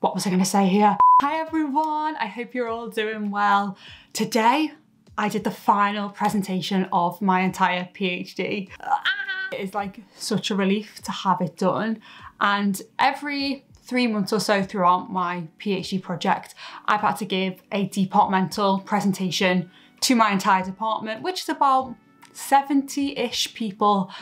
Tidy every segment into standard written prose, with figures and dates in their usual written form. What was I gonna say here? Hi everyone, I hope you're all doing well. Today, I did the final presentation of my entire PhD. It's like such a relief to have it done. And every 3 months or so throughout my PhD project, I've had to give a departmental presentation to my entire department, which is about 70-ish people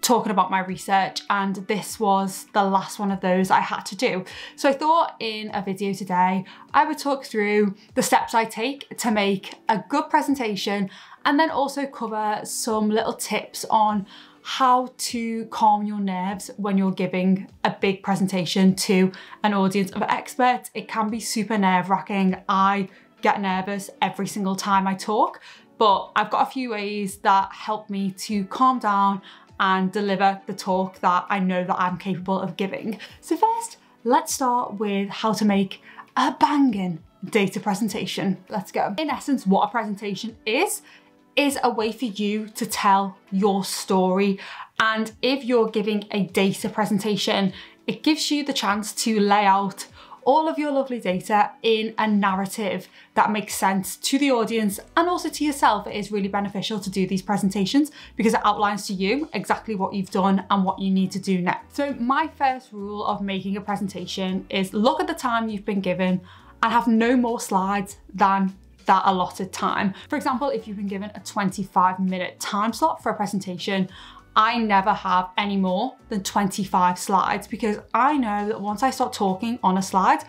talking about my research, and this was the last one of those I had to do. So I thought in a video today, I would talk through the steps I take to make a good presentation and then also cover some little tips on how to calm your nerves when you're giving a big presentation to an audience of experts. It can be super nerve-wracking. I get nervous every single time I talk, but I've got a few ways that help me to calm down and deliver the talk that I know that I'm capable of giving. So first, let's start with how to make a banging data presentation. Let's go. In essence, what a presentation is a way for you to tell your story. And if you're giving a data presentation, it gives you the chance to lay out all of your lovely data in a narrative that makes sense to the audience and also to yourself. It is really beneficial to do these presentations because it outlines to you exactly what you've done and what you need to do next. So my first rule of making a presentation is look at the time you've been given and have no more slides than that allotted time. For example, if you've been given a 25-minute time slot for a presentation, I never have any more than 25 slides because I know that once I start talking on a slide,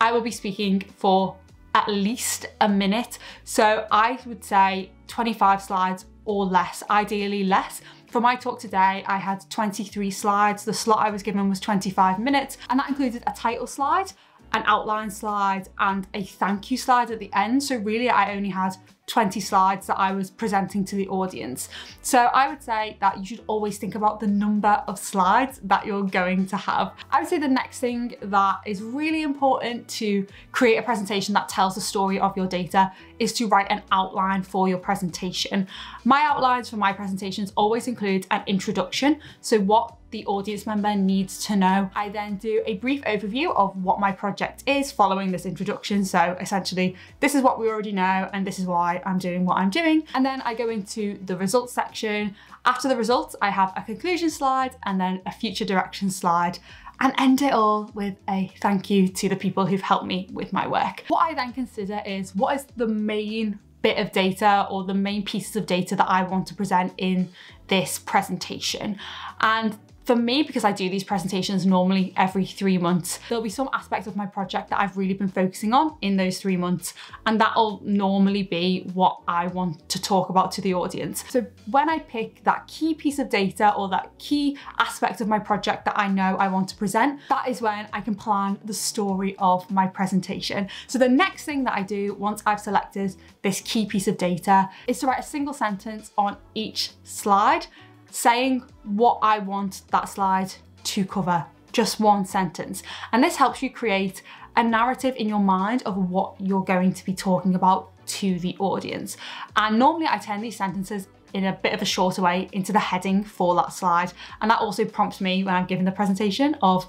I will be speaking for at least a minute. So I would say 25 slides or less, ideally less. For my talk today, I had 23 slides. The slot I was given was 25 minutes, and that included a title slide, an outline slide, and a thank you slide at the end. So really I only had 20 slides that I was presenting to the audience. So I would say that you should always think about the number of slides that you're going to have. I would say the next thing that is really important to create a presentation that tells the story of your data is to write an outline for your presentation. My outlines for my presentations always include an introduction, so what the audience member needs to know. I then do a brief overview of what my project is following this introduction. So essentially, this is what we already know and this is why I'm doing what I'm doing. And then I go into the results section. After the results, I have a conclusion slide and then a future direction slide, and end it all with a thank you to the people who've helped me with my work. What I then consider is what is the main bit of data or the main pieces of data that I want to present in this presentation. And for me, because I do these presentations normally every 3 months, there'll be some aspect of my project that I've really been focusing on in those 3 months, and that'll normally be what I want to talk about to the audience. So when I pick that key piece of data or that key aspect of my project that I know I want to present, that is when I can plan the story of my presentation. So the next thing that I do once I've selected this key piece of data is to write a single sentence on each slide saying what I want that slide to cover, just one sentence. And this helps you create a narrative in your mind of what you're going to be talking about to the audience. And normally I turn these sentences in a bit of a shorter way into the heading for that slide. And that also prompts me when I'm giving the presentation of,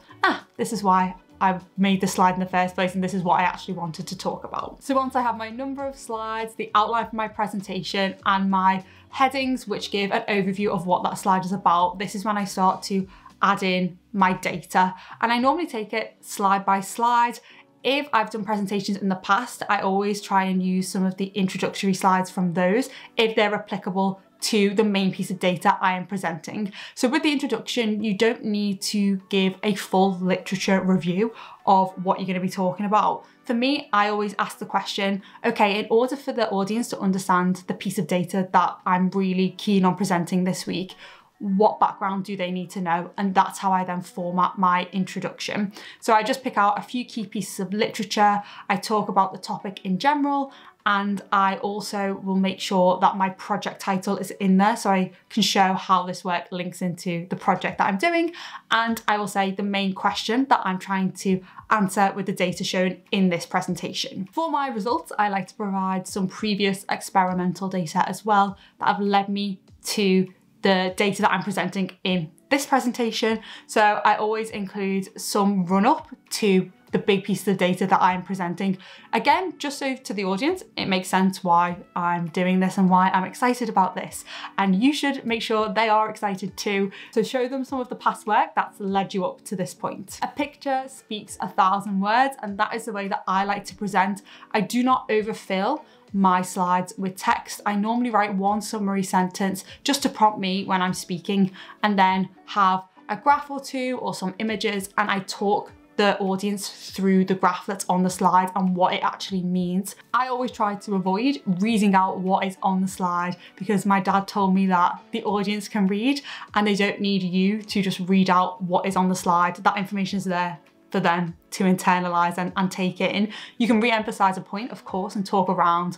this is why I made the slide in the first place and this is what I actually wanted to talk about. So once I have my number of slides, the outline for my presentation and my headings, which give an overview of what that slide is about, this is when I start to add in my data. And I normally take it slide by slide. If I've done presentations in the past, I always try and use some of the introductory slides from those if they're applicable to the main piece of data I am presenting. So with the introduction, you don't need to give a full literature review of what you're going to be talking about. For me, I always ask the question, okay, in order for the audience to understand the piece of data that I'm really keen on presenting this week, what background do they need to know? And that's how I then format my introduction. So I just pick out a few key pieces of literature. I talk about the topic in general, and I also will make sure that my project title is in there so I can show how this work links into the project that I'm doing. And I will say the main question that I'm trying to answer with the data shown in this presentation. For my results, I like to provide some previous experimental data as well that have led me to the data that I'm presenting in this presentation. So I always include some run up to the big piece of data that I'm presenting. Again, just so to the audience, it makes sense why I'm doing this and why I'm excited about this. And you should make sure they are excited too. So show them some of the past work that's led you up to this point. A picture speaks 1,000 words, and that is the way that I like to present. I do not overfill my slides with text. I normally write one summary sentence just to prompt me when I'm speaking, and then have a graph or two or some images, and I talk the audience through the graph that's on the slide and what it actually means. I always try to avoid reading out what is on the slide, because my dad told me that the audience can read and they don't need you to just read out what is on the slide. That information is there for them to internalize and take it in. You can re-emphasize a point, of course, and talk around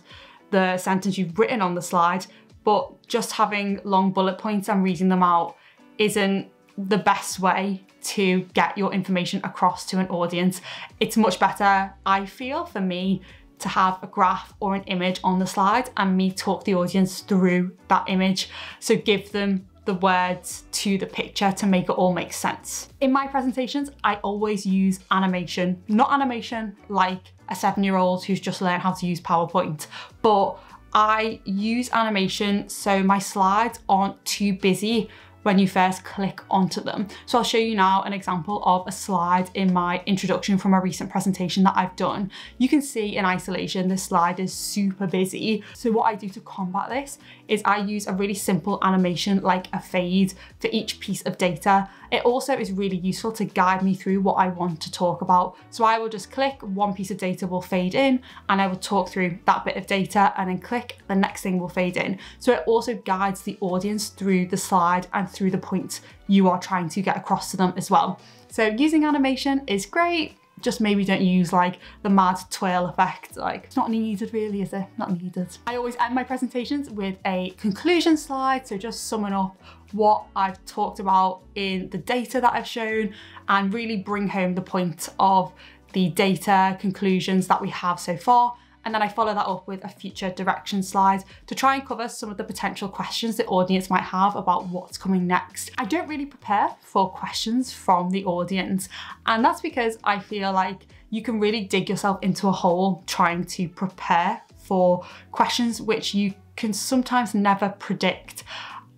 the sentence you've written on the slide, but just having long bullet points and reading them out isn't the best way to get your information across to an audience. It's much better, I feel, for me, to have a graph or an image on the slide and me talk the audience through that image. So give them the words to the picture to make it all make sense. In my presentations, I always use animation. Not animation like a 7-year-old who's just learned how to use PowerPoint, but I use animation so my slides aren't too busy when you first click onto them. So I'll show you now an example of a slide in my introduction from a recent presentation that I've done. You can see in isolation, this slide is super busy. So what I do to combat this is I use a really simple animation like a fade for each piece of data. It also is really useful to guide me through what I want to talk about. So I will just click, one piece of data will fade in, and I will talk through that bit of data, and then click, the next thing will fade in. So it also guides the audience through the slide and through the point you are trying to get across to them as well. So using animation is great, just maybe don't use like the mad twirl effect. Like, it's not needed really, is it? Not needed. I always end my presentations with a conclusion slide, so just summing up what I've talked about in the data that I've shown and really bring home the point of the data conclusions that we have so far. And then I follow that up with a future direction slide to try and cover some of the potential questions the audience might have about what's coming next. I don't really prepare for questions from the audience, and that's because I feel like you can really dig yourself into a hole trying to prepare for questions which you can sometimes never predict.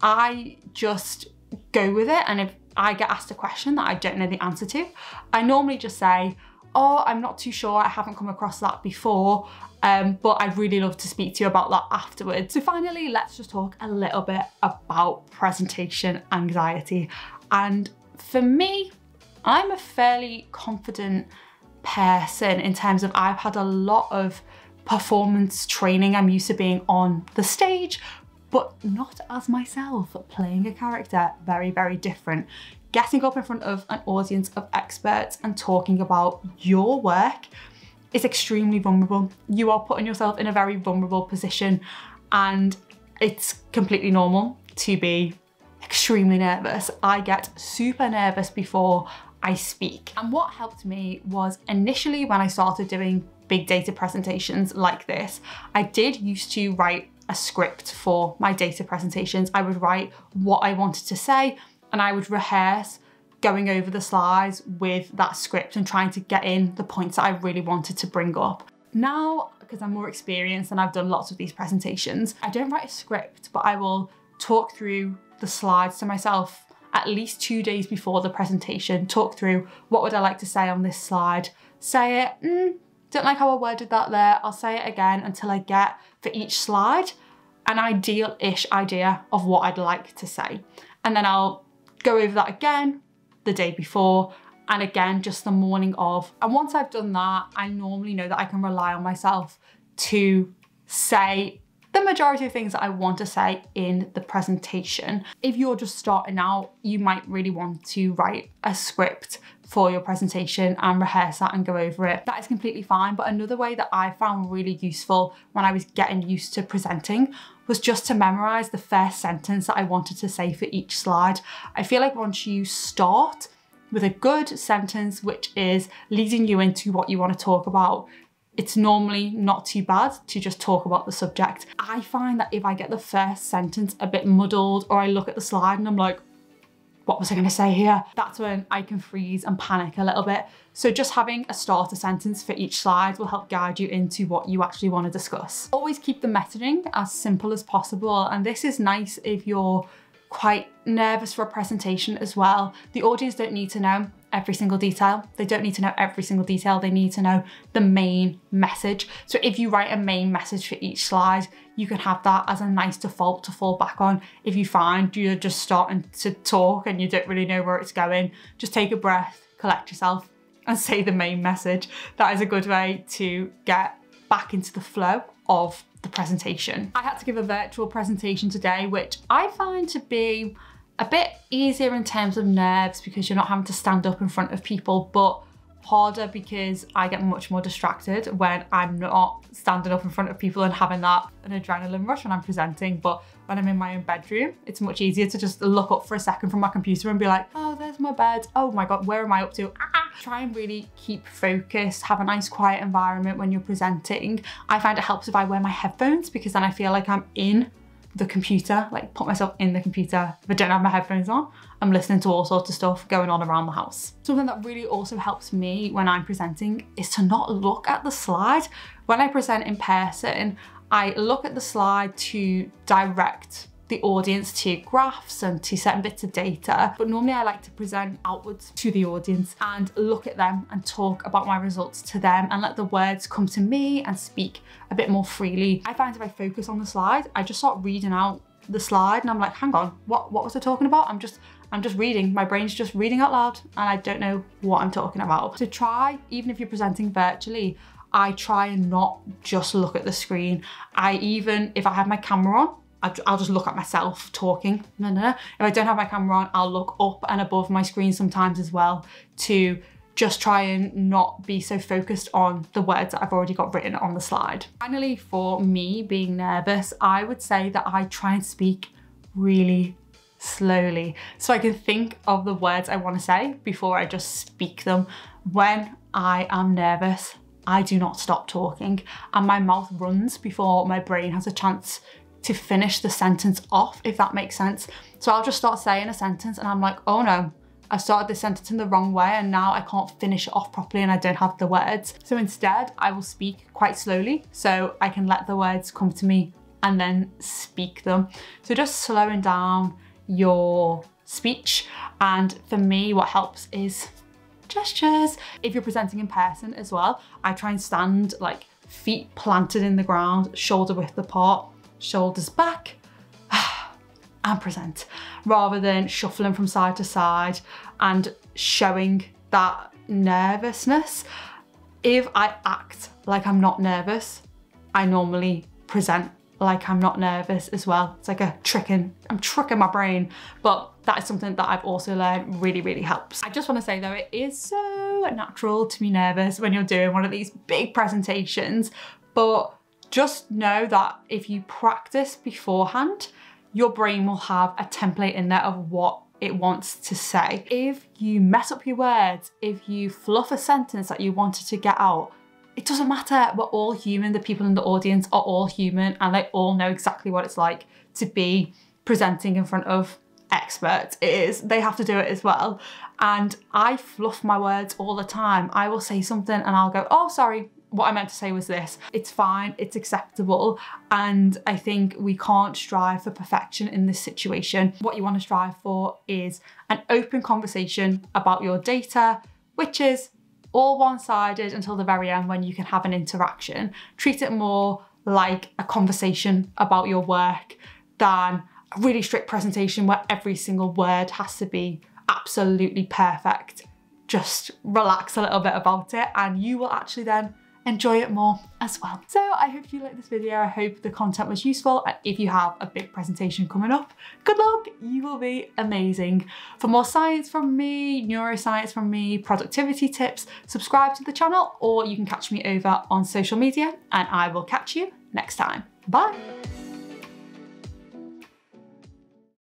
I just go with it, and if I get asked a question that I don't know the answer to, I normally just say, oh, I'm not too sure, I haven't come across that before, but I'd really love to speak to you about that afterwards. So finally, let's just talk a little bit about presentation anxiety. And for me, I'm a fairly confident person in terms of I've had a lot of performance training. I'm used to being on the stage, but not as myself, playing a character, very, very different. Getting up in front of an audience of experts and talking about your work is extremely vulnerable. You are putting yourself in a very vulnerable position, and it's completely normal to be extremely nervous. I get super nervous before I speak. And what helped me was initially when I started doing big data presentations like this, I did used to write a script for my data presentations. I would write what I wanted to say, and I would rehearse going over the slides with that script and trying to get in the points that I really wanted to bring up. Now, because I'm more experienced and I've done lots of these presentations, I don't write a script, but I will talk through the slides to myself at least 2 days before the presentation, talk through what would I like to say on this slide, say it, don't like how I worded that there, I'll say it again until I get for each slide an ideal-ish idea of what I'd like to say. And then I'll go over that again the day before, and again just the morning of. And once I've done that, I normally know that I can rely on myself to say the majority of things that I want to say in the presentation. If you're just starting out, you might really want to write a script for your presentation and rehearse that and go over it. That is completely fine. But another way that I found really useful when I was getting used to presenting was just to memorize the first sentence that I wanted to say for each slide. I feel like once you start with a good sentence, which is leading you into what you want to talk about, it's normally not too bad to just talk about the subject. I find that if I get the first sentence a bit muddled, or I look at the slide and I'm like, what was I going to say here? That's when I can freeze and panic a little bit. So just having a starter sentence for each slide will help guide you into what you actually want to discuss. Always keep the messaging as simple as possible. And this is nice if you're quite nervous for a presentation as well. The audience don't need to know every single detail. They don't need to know every single detail. They need to know the main message. So if you write a main message for each slide, you can have that as a nice default to fall back on. If you find you're just starting to talk and you don't really know where it's going, just take a breath, collect yourself, and say the main message. That is a good way to get back into the flow of the presentation. I had to give a virtual presentation today, which I find to be a bit easier in terms of nerves because you're not having to stand up in front of people, but harder because I get much more distracted when I'm not standing up in front of people and having that an adrenaline rush when I'm presenting. But when I'm in my own bedroom, it's much easier to just look up for a second from my computer and be like, oh, there's my bed. Oh my God, where am I up to? Ah! Try and really keep focused, have a nice quiet environment when you're presenting. I find it helps if I wear my headphones because then I feel like I'm in the computer, like put myself in the computer. If I don't have my headphones on, I'm listening to all sorts of stuff going on around the house. Something that really also helps me when I'm presenting is to not look at the slide. When I present in person, I look at the slide to direct the audience to graphs and to certain bits of data, but normally I like to present outwards to the audience and look at them and talk about my results to them and let the words come to me and speak a bit more freely. I find if I focus on the slide, I just start reading out the slide and I'm like, hang on, what was I talking about? I'm just reading, my brain's just reading out loud and I don't know what I'm talking about. So try, even if you're presenting virtually, I try and not just look at the screen. I even, if I have my camera on, I'll just look at myself talking. If I don't have my camera on, I'll look up and above my screen sometimes as well to just try and not be so focused on the words that I've already got written on the slide. Finally, for me being nervous, I would say that I try and speak really slowly so I can think of the words I want to say before I just speak them. When I am nervous, I do not stop talking and my mouth runs before my brain has a chance to finish the sentence off, if that makes sense. So I'll just start saying a sentence and I'm like, oh no, I started this sentence in the wrong way and now I can't finish it off properly and I don't have the words. So instead I will speak quite slowly so I can let the words come to me and then speak them. So just slowing down your speech. And for me, what helps is gestures. If you're presenting in person as well, I try and stand like feet planted in the ground, shoulder width apart, shoulders back and present, rather than shuffling from side to side and showing that nervousness. If I act like I'm not nervous, I normally present like I'm not nervous as well. It's like a I'm tricking my brain, but that is something that I've also learned really, really helps. I just want to say though, it is so natural to be nervous when you're doing one of these big presentations, but just know that if you practice beforehand, your brain will have a template in there of what it wants to say. If you mess up your words, if you fluff a sentence that you wanted to get out, it doesn't matter, we're all human. The people in the audience are all human and they all know exactly what it's like to be presenting in front of experts. They have to do it as well. And I fluff my words all the time. I will say something and I'll go, oh, sorry, what I meant to say was this. It's fine, it's acceptable. And I think we can't strive for perfection in this situation. What you want to strive for is an open conversation about your data, which is all one-sided until the very end when you can have an interaction. Treat it more like a conversation about your work than a really strict presentation where every single word has to be absolutely perfect. Just relax a little bit about it and you will actually then enjoy it more as well. So I hope you liked this video. I hope the content was useful. And if you have a big presentation coming up, good luck, you will be amazing. For more science from me, neuroscience from me, productivity tips, subscribe to the channel, or you can catch me over on social media and I will catch you next time. Bye.